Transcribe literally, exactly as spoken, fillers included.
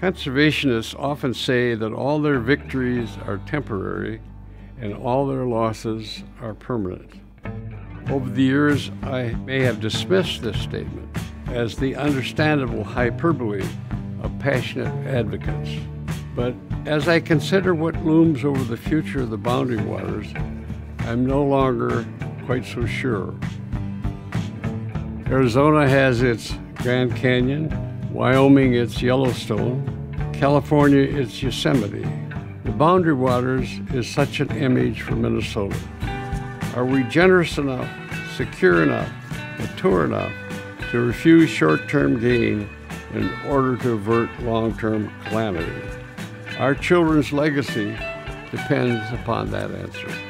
Conservationists often say that all their victories are temporary and all their losses are permanent. Over the years, I may have dismissed this statement as the understandable hyperbole of passionate advocates. But as I consider what looms over the future of the Boundary Waters, I'm no longer quite so sure. Arizona has its Grand Canyon, Wyoming its Yellowstone, California its Yosemite. The Boundary Waters is such an image for Minnesota. Are we generous enough, secure enough, mature enough to refuse short-term gain in order to avert long-term calamity? Our children's legacy depends upon that answer.